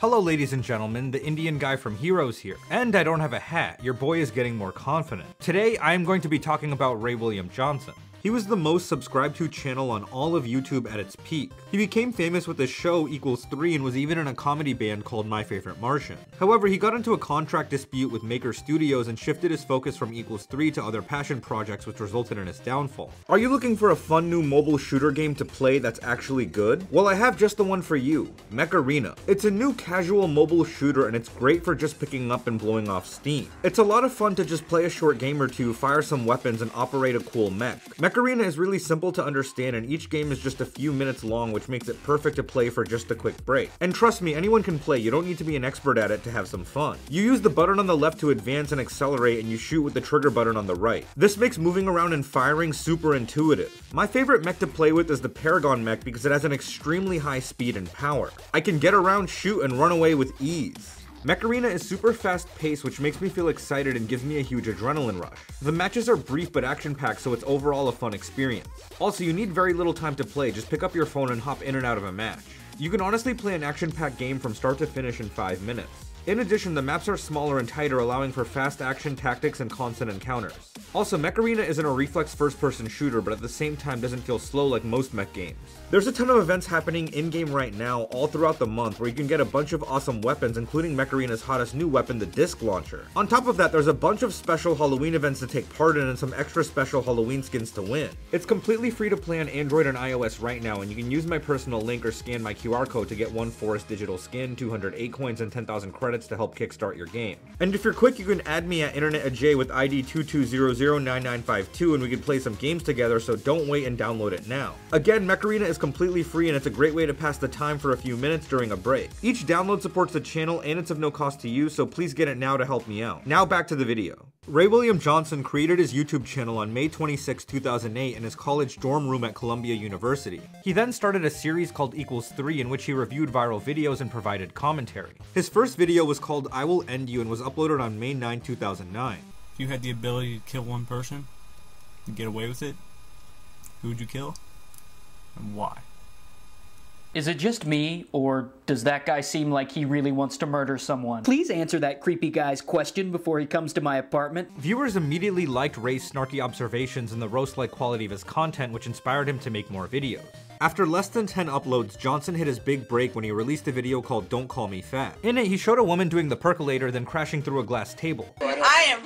Hello ladies and gentlemen, the Indian guy from Heroes here. And I don't have a hat, your boy is getting more confident. Today I am going to be talking about Ray William Johnson. He was the most subscribed to channel on all of YouTube at its peak. He became famous with his show Equals 3 and was even in a comedy band called My Favorite Martian. However, he got into a contract dispute with Maker Studios and shifted his focus from Equals 3 to other passion projects, which resulted in his downfall. Are you looking for a fun new mobile shooter game to play that's actually good? Well, I have just the one for you, Mech Arena. It's a new casual mobile shooter and it's great for just picking up and blowing off steam. It's a lot of fun to just play a short game or two, fire some weapons, and operate a cool mech. Mech Arena is really simple to understand and each game is just a few minutes long, which makes it perfect to play for just a quick break. And trust me, anyone can play, you don't need to be an expert at it to have some fun. You use the button on the left to advance and accelerate, and you shoot with the trigger button on the right. This makes moving around and firing super intuitive. My favorite mech to play with is the Paragon mech because it has an extremely high speed and power. I can get around, shoot, and run away with ease. Mech Arena is super fast paced, which makes me feel excited and gives me a huge adrenaline rush. The matches are brief but action packed, so it's overall a fun experience. Also, you need very little time to play, just pick up your phone and hop in and out of a match. You can honestly play an action packed game from start to finish in 5 minutes. In addition, the maps are smaller and tighter, allowing for fast action tactics and constant encounters. Also, Mech Arena isn't a reflex first-person shooter, but at the same time doesn't feel slow like most mech games. There's a ton of events happening in-game right now, all throughout the month, where you can get a bunch of awesome weapons, including Mech Arena's hottest new weapon, the Disc Launcher. On top of that, there's a bunch of special Halloween events to take part in and some extra special Halloween skins to win. It's completely free to play on Android and iOS right now, and you can use my personal link or scan my QR code to get one Forest Digital skin, 200 A-Coins, and 10,000 credits to help kickstart your game. And if you're quick, you can add me at InternetAjay with ID 220. 09952 and we can play some games together, so don't wait and download it now. Again, Mech Arena is completely free and it's a great way to pass the time for a few minutes during a break. Each download supports the channel and it's of no cost to you, so please get it now to help me out. Now back to the video. Ray William Johnson created his YouTube channel on May 26, 2008 in his college dorm room at Columbia University. He then started a series called Equals 3 in which he reviewed viral videos and provided commentary. His first video was called I Will End You and was uploaded on May 9, 2009. If you had the ability to kill one person and get away with it, who would you kill and why? Is it just me, or does that guy seem like he really wants to murder someone? Please answer that creepy guy's question before he comes to my apartment. Viewers immediately liked Ray's snarky observations and the roast-like quality of his content, which inspired him to make more videos. After less than 10 uploads, Johnson hit his big break when he released a video called Don't Call Me Fat. In it, he showed a woman doing the percolator, then crashing through a glass table. I am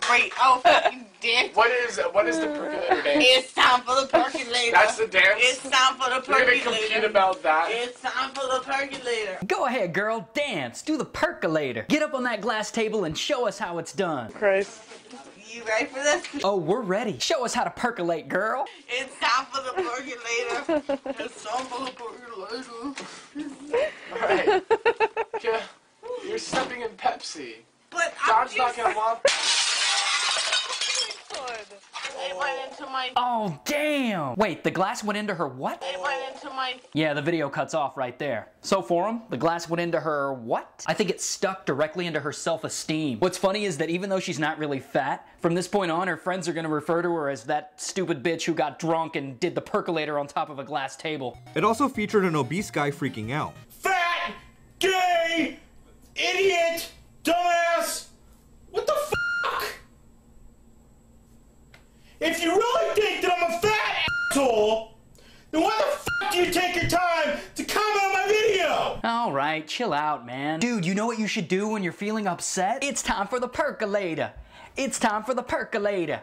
great. Oh, fucking dick. What is the percolator dance? It's time for the percolator. That's the dance? It's time for the percolator. We're gonna compete about that. It's time for the percolator. Go ahead, girl. Dance. Do the percolator. Get up on that glass table and show us how it's done. Christ. You ready for this? Oh, we're ready. Show us how to percolate, girl. It's time for the percolator. It's time for the percolator. All right. Yeah. You're stepping in Pepsi. But God's not gonna want that. It went into my... Oh, damn! Wait, the glass went into her what? It went into my... Yeah, the video cuts off right there. So for him, the glass went into her what? I think it stuck directly into her self-esteem. What's funny is that even though she's not really fat, from this point on, her friends are gonna refer to her as that stupid bitch who got drunk and did the percolator on top of a glass table. It also featured an obese guy freaking out. Fat! Gay! Idiot! Dumbass! What the f***? If you really think that I'm a fat asshole, then why the fuck do you take your time to comment on my video? Alright, chill out, man. Dude, you know what you should do when you're feeling upset? It's time for the percolator. It's time for the percolator.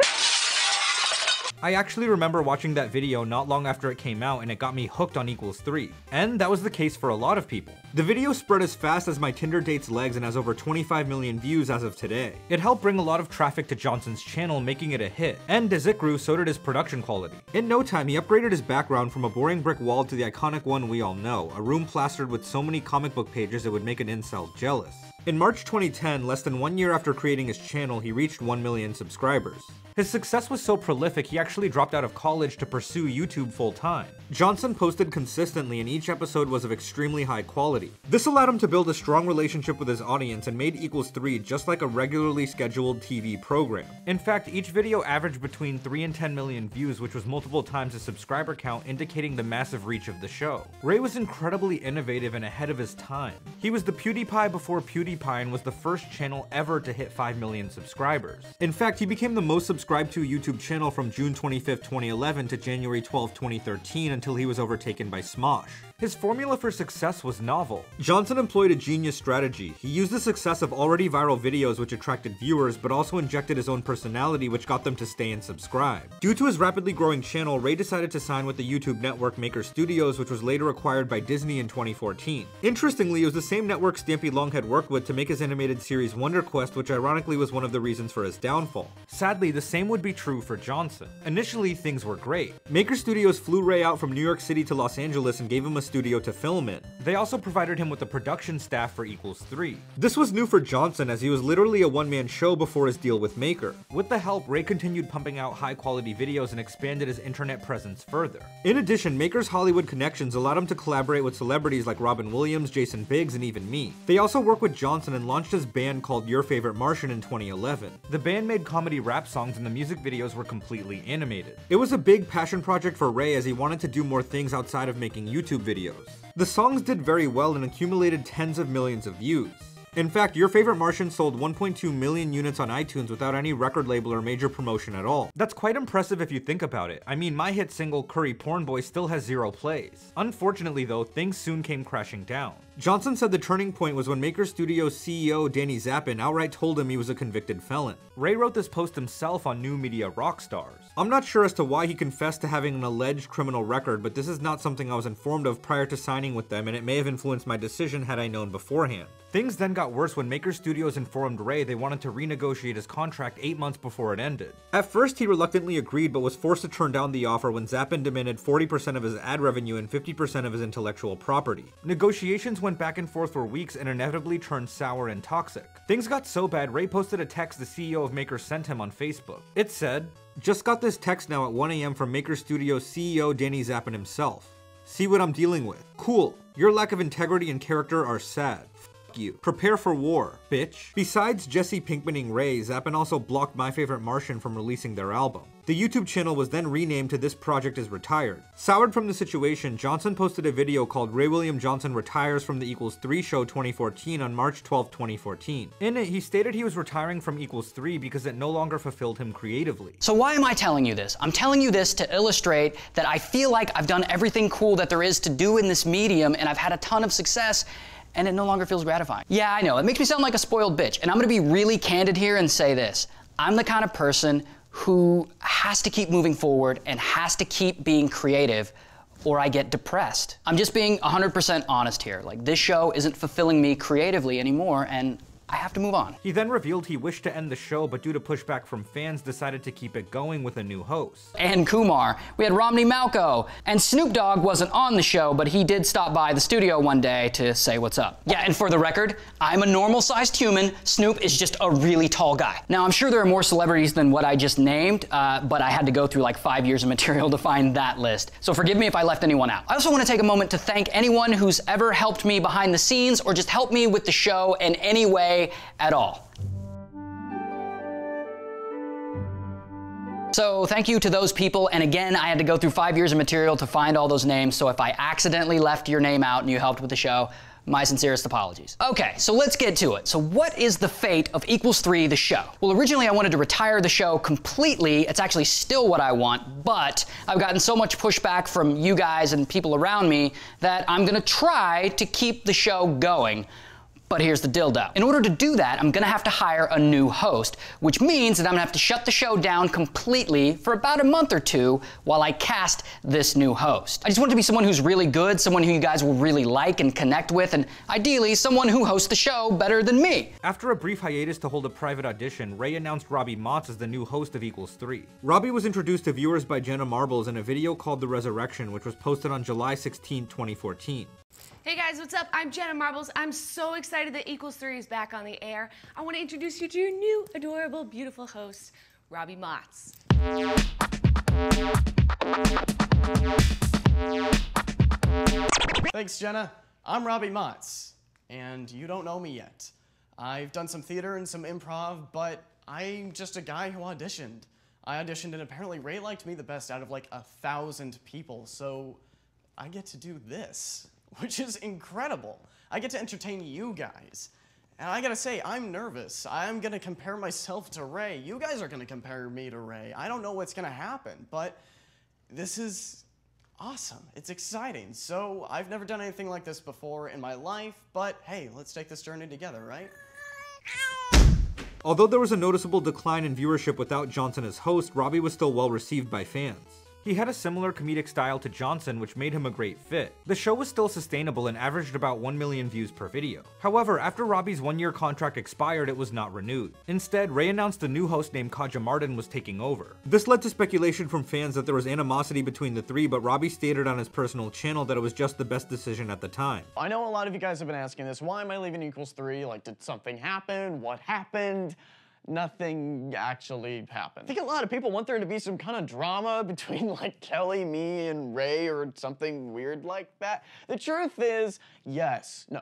I actually remember watching that video not long after it came out and it got me hooked on Equals 3. And that was the case for a lot of people. The video spread as fast as my Tinder date's legs and has over 25 million views as of today. It helped bring a lot of traffic to Johnson's channel, making it a hit. And as it grew, so did his production quality. In no time, he upgraded his background from a boring brick wall to the iconic one we all know, a room plastered with so many comic book pages it would make an incel jealous. In March 2010, less than 1 year after creating his channel, he reached 1 million subscribers. His success was so prolific, he actually dropped out of college to pursue YouTube full-time. Johnson posted consistently, and each episode was of extremely high quality. This allowed him to build a strong relationship with his audience and made Equals 3 just like a regularly scheduled TV program. In fact, each video averaged between 3 and 10 million views, which was multiple times his subscriber count, indicating the massive reach of the show. Ray was incredibly innovative and ahead of his time. He was the PewDiePie before PewDiePie and was the first channel ever to hit 5 million subscribers. In fact, he became the most subscribed to YouTube channel from June 25, 2011 to January 12, 2013 until he was overtaken by Smosh. His formula for success was novel. Johnson employed a genius strategy. He used the success of already viral videos which attracted viewers, but also injected his own personality which got them to stay and subscribe. Due to his rapidly growing channel, Ray decided to sign with the YouTube network Maker Studios, which was later acquired by Disney in 2014. Interestingly, it was the same network Stampy Long had worked with to make his animated series Wonder Quest, which ironically was one of the reasons for his downfall. Sadly, the same would be true for Johnson. Initially, things were great. Maker Studios flew Ray out from New York City to Los Angeles and gave him a studio to film in. They also provided him with a production staff for Equals 3. This was new for Johnson as he was literally a one-man show before his deal with Maker. With the help, Ray continued pumping out high-quality videos and expanded his internet presence further. In addition, Maker's Hollywood connections allowed him to collaborate with celebrities like Robin Williams, Jason Biggs, and even me. They also worked with Johnson and launched his band called Your Favorite Martian in 2011. The band made comedy rap songs and the music videos were completely animated. It was a big passion project for Ray as he wanted to do more things outside of making YouTube videos. The songs did very well and accumulated tens of millions of views. In fact, Your Favorite Martian sold 1.2 million units on iTunes without any record label or major promotion at all. That's quite impressive if you think about it. I mean, my hit single, Curry Porn Boy, still has 0 plays. Unfortunately though, things soon came crashing down. Johnson said the turning point was when Maker Studios CEO Danny Zappin outright told him he was a convicted felon. Ray wrote this post himself on New Media Rockstars. I'm not sure as to why he confessed to having an alleged criminal record, but this is not something I was informed of prior to signing with them, and it may have influenced my decision had I known beforehand. Things then got worse when Maker Studios informed Ray they wanted to renegotiate his contract 8 months before it ended. At first, he reluctantly agreed but was forced to turn down the offer when Zappin demanded 40% of his ad revenue and 50% of his intellectual property. Negotiations went back and forth for weeks and inevitably turned sour and toxic. Things got so bad, Ray posted a text the CEO of Maker sent him on Facebook. It said, "Just got this text now at 1 a.m. from Maker Studios CEO Danny Zappin himself. See what I'm dealing with. Cool. Your lack of integrity and character are sad. You. Prepare for war, bitch." Besides Jesse Pinkmaning Ray, Zappin also blocked My Favorite Martian from releasing their album. The YouTube channel was then renamed to This Project is Retired. Soured from the situation, Johnson posted a video called Ray William Johnson Retires from the Equals 3 Show 2014 on March 12, 2014. In it, he stated he was retiring from Equals 3 because it no longer fulfilled him creatively. So why am I telling you this? I'm telling you this to illustrate that I feel like I've done everything cool that there is to do in this medium and I've had a ton of success, and it no longer feels gratifying. Yeah, I know, it makes me sound like a spoiled bitch, and I'm gonna be really candid here and say this. I'm the kind of person who has to keep moving forward and has to keep being creative or I get depressed. I'm just being 100% honest here. Like, this show isn't fulfilling me creatively anymore, and I have to move on. He then revealed he wished to end the show, but due to pushback from fans, decided to keep it going with a new host. And Kumar. We had Romney Malko. And Snoop Dogg wasn't on the show, but he did stop by the studio one day to say what's up. Yeah, and for the record, I'm a normal-sized human. Snoop is just a really tall guy. Now, I'm sure there are more celebrities than what I just named, but I had to go through like 5 years of material to find that list. So forgive me if I left anyone out. I also want to take a moment to thank anyone who's ever helped me behind the scenes or just helped me with the show in any way at all. So thank you to those people, and again, I had to go through 5 years of material to find all those names, so if I accidentally left your name out and you helped with the show, my sincerest apologies. Okay, so let's get to it. So what is the fate of Equals 3, the show? Well, originally I wanted to retire the show completely. It's actually still what I want, but I've gotten so much pushback from you guys and people around me that I'm gonna try to keep the show going. But here's the dildo. In order to do that, I'm gonna have to hire a new host, which means that I'm gonna have to shut the show down completely for about a month or two while I cast this new host. I just want it to be someone who's really good, someone who you guys will really like and connect with, and ideally someone who hosts the show better than me. After a brief hiatus to hold a private audition, Ray announced Bobby Motz as the new host of Equals 3. Bobby was introduced to viewers by Jenna Marbles in a video called The Resurrection, which was posted on July 16, 2014. Hey guys, what's up? I'm Jenna Marbles. I'm so excited that Equals 3 is back on the air. I want to introduce you to your new, adorable, beautiful host, Bobby Motz. Thanks, Jenna. I'm Bobby Motz, and you don't know me yet. I've done some theater and some improv, but I'm just a guy who auditioned. I auditioned, and apparently Ray liked me the best out of like 1,000 people, so I get to do this, which is incredible. I get to entertain you guys. And I gotta say, I'm nervous. I'm gonna compare myself to Ray. You guys are gonna compare me to Ray. I don't know what's gonna happen, but this is awesome. It's exciting. So I've never done anything like this before in my life, but hey, let's take this journey together, right? Although there was a noticeable decline in viewership without Johnson as host, Bobby was still well received by fans. He had a similar comedic style to Johnson, which made him a great fit. The show was still sustainable and averaged about 1 million views per video. However, after Bobby's one-year contract expired, it was not renewed. Instead, Ray announced a new host named Kaja Martin was taking over. This led to speculation from fans that there was animosity between the three, but Bobby stated on his personal channel that it was just the best decision at the time. I know a lot of you guys have been asking this, why am I leaving Equals 3? Like, did something happen? What happened? Nothing actually happened. I think a lot of people want there to be some kind of drama between like Kelly, me, and Ray or something weird like that. The truth is, yes, no.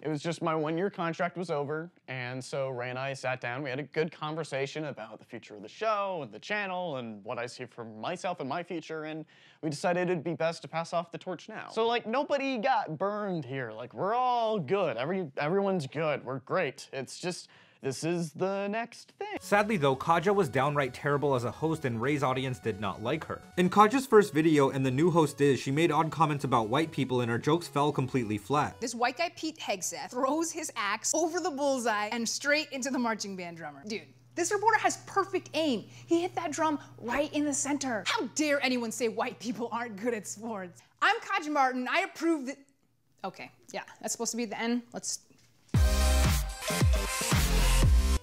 It was just my one-year contract was over, and so Ray and I sat down, we had a good conversation about the future of the show and the channel and what I see for myself and my future, and we decided it'd be best to pass off the torch now. So like nobody got burned here. Like we're all good, everyone's good, we're great. It's just, this is the next thing. Sadly though, Kaja was downright terrible as a host and Ray's audience did not like her. In Kaja's first video, and the new host is, she made odd comments about white people and her jokes fell completely flat. This white guy, Pete Hegseth, throws his axe over the bullseye and straight into the marching band drummer. Dude, this reporter has perfect aim. He hit that drum right in the center. How dare anyone say white people aren't good at sports? I'm Kaja Martin, I approve that. Okay, yeah, that's supposed to be the end. Let's.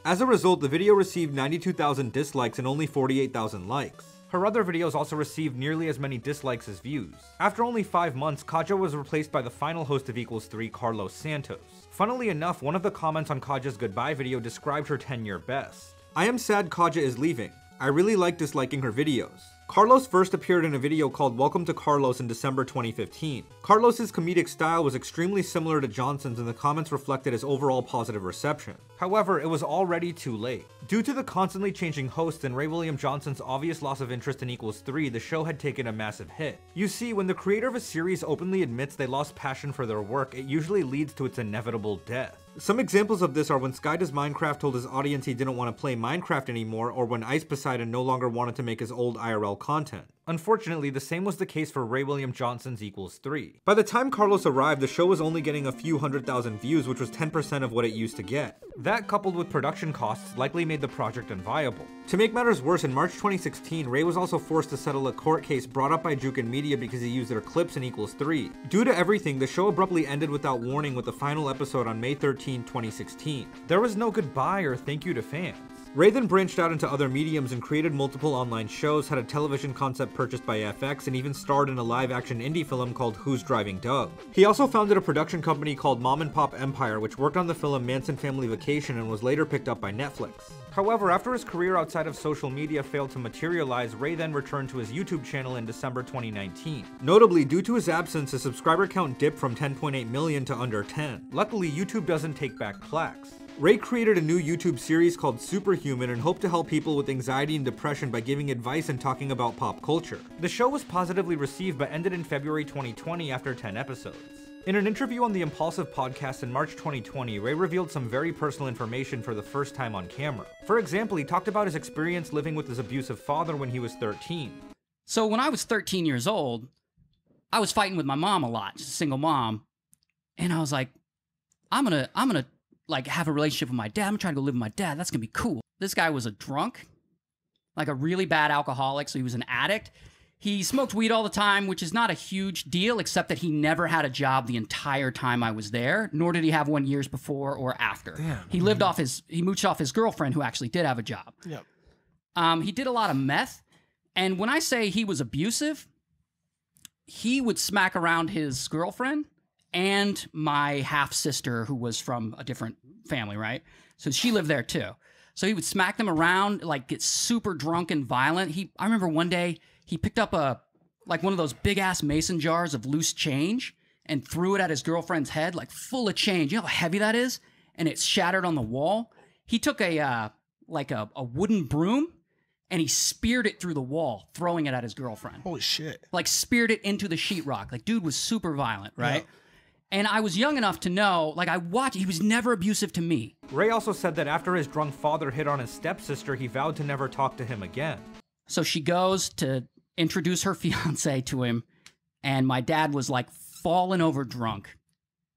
As a result, the video received 92,000 dislikes and only 48,000 likes. Her other videos also received nearly as many dislikes as views. After only 5 months, Kaja was replaced by the final host of Equals 3, Carlos Santos. Funnily enough, one of the comments on Kaja's goodbye video described her tenure best. I am sad Kaja is leaving. I really like disliking her videos. Carlos first appeared in a video called Welcome to Carlos in December 2015. Carlos's comedic style was extremely similar to Johnson's and the comments reflected his overall positive reception. However, it was already too late. Due to the constantly changing hosts and Ray William Johnson's obvious loss of interest in Equals 3, the show had taken a massive hit. You see, when the creator of a series openly admits they lost passion for their work, it usually leads to its inevitable death. Some examples of this are when Sky Does Minecraft told his audience he didn't want to play Minecraft anymore, or when Ice Poseidon no longer wanted to make his old IRL content. Unfortunately, the same was the case for Ray William Johnson's Equals 3. By the time Carlos arrived, the show was only getting a few 100,000 views, which was 10% of what it used to get. That, coupled with production costs, likely made the project unviable. To make matters worse, in March 2016, Ray was also forced to settle a court case brought up by Jukin Media because he used their clips in Equals 3. Due to everything, the show abruptly ended without warning with the final episode on May 13th, 2016. There was no goodbye or thank you to fans. Ray then branched out into other mediums and created multiple online shows, had a television concept purchased by FX, and even starred in a live-action indie film called Who's Driving Doug? He also founded a production company called Mom and Pop Empire, which worked on the film Manson Family Vacation and was later picked up by Netflix. However, after his career outside of social media failed to materialize, Ray then returned to his YouTube channel in December 2019. Notably, due to his absence, his subscriber count dipped from 10.8 million to under 10. Luckily, YouTube doesn't take back plaques. Ray created a new YouTube series called Superhuman and hoped to help people with anxiety and depression by giving advice and talking about pop culture. The show was positively received but ended in February 2020 after 10 episodes. In an interview on the Impulsive podcast in March 2020, Ray revealed some very personal information for the first time on camera. For example, he talked about his experience living with his abusive father when he was 13. So when I was 13 years old, I was fighting with my mom a lot, just a single mom, and I was like, I'm gonna like have a relationship with my dad. I'm trying to go live with my dad. That's gonna be cool. This guy was a drunk, like a really bad alcoholic. So he was an addict. He smoked weed all the time, which is not a huge deal, except that he never had a job the entire time I was there, nor did he have one years before or after. Damn, he lived off his, he mooched off his girlfriend who actually did have a job. Yep. He did a lot of meth. And when I say he was abusive, he would smack around his girlfriend and my half-sister who was from a different family, right? So she lived there too. So he would smack them around, like get super drunk and violent. I remember one day he picked up one of those big-ass mason jars of loose change and threw it at his girlfriend's head, like full of change. You know how heavy that is? And it shattered on the wall. He took a wooden broom and he speared it through the wall, throwing it at his girlfriend. Holy shit. Like speared it into the sheetrock. Like dude was super violent, right? Yeah. And I was young enough to know, like I watched, he was never abusive to me. Ray also said that after his drunk father hit on his stepsister, he vowed to never talk to him again. So she goes to introduce her fiance to him, and my dad was like fallen over drunk.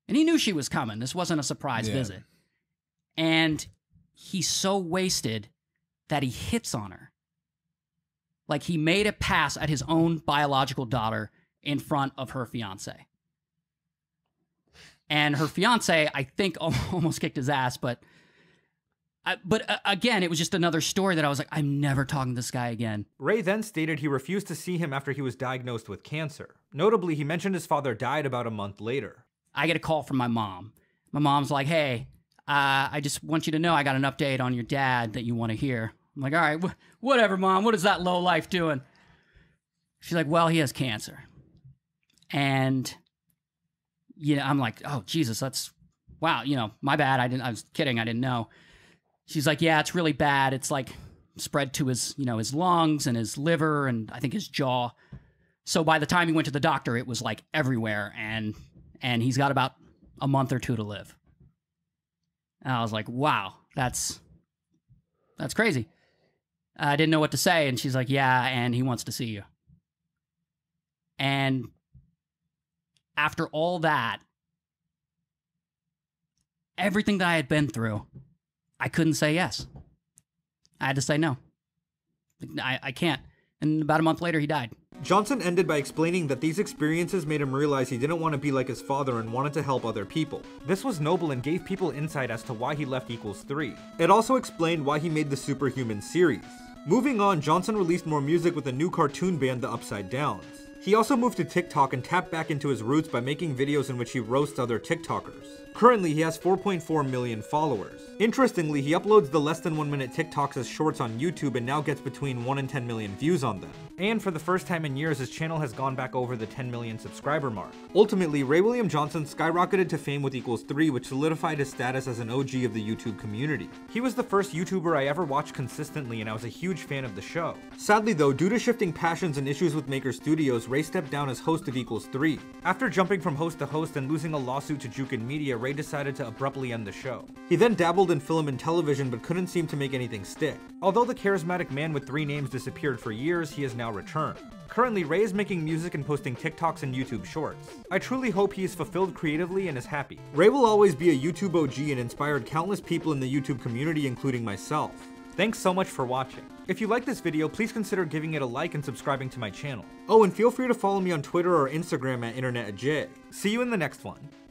And he knew she was coming. This wasn't a surprise visit. And he's so wasted that he hits on her. Like he made a pass at his own biological daughter in front of her fiance. And her fiance, I think, almost kicked his ass. But again, it was just another story that I was like, I'm never talking to this guy again. Ray then stated he refused to see him after he was diagnosed with cancer. Notably, he mentioned his father died about a month later. I get a call from my mom. My mom's like, hey, I just want you to know I got an update on your dad that you want to hear. I'm like, all right, whatever, Mom. What is that low life doing? She's like, well, he has cancer. And... yeah, I'm like, oh, Jesus, that's, wow, you know, my bad. I was kidding. I didn't know. She's like, yeah, it's really bad. It's like spread to his, you know, his lungs and his liver and I think his jaw. So by the time he went to the doctor, it was like everywhere. And he's got about a month or two to live. And I was like, wow, that's crazy. I didn't know what to say. And she's like, yeah, and he wants to see you. And after all that, everything that I had been through, I couldn't say yes. I had to say no. I can't. And about a month later, he died. Johnson ended by explaining that these experiences made him realize he didn't want to be like his father and wanted to help other people. This was noble and gave people insight as to why he left Equals 3. It also explained why he made the Superhuman series. Moving on, Johnson released more music with a new cartoon band, The Upside Downs. He also moved to TikTok and tapped back into his roots by making videos in which he roasts other TikTokers. Currently, he has 4.4 million followers. Interestingly, he uploads the less than 1 minute TikToks as shorts on YouTube and now gets between 1 and 10 million views on them. And for the first time in years, his channel has gone back over the 10 million subscriber mark. Ultimately, Ray William Johnson skyrocketed to fame with Equals 3, which solidified his status as an OG of the YouTube community. He was the first YouTuber I ever watched consistently, and I was a huge fan of the show. Sadly though, due to shifting passions and issues with Maker Studios, Ray stepped down as host of Equals 3. After jumping from host to host and losing a lawsuit to Jukin Media, Ray decided to abruptly end the show. He then dabbled in film and television but couldn't seem to make anything stick. Although the charismatic man with three names disappeared for years, he has now returned. Currently, Ray is making music and posting TikToks and YouTube shorts. I truly hope he is fulfilled creatively and is happy. Ray will always be a YouTube OG and inspired countless people in the YouTube community, including myself. Thanks so much for watching. If you like this video, please consider giving it a like and subscribing to my channel. Oh, and feel free to follow me on Twitter or Instagram at InternetAjay. See you in the next one.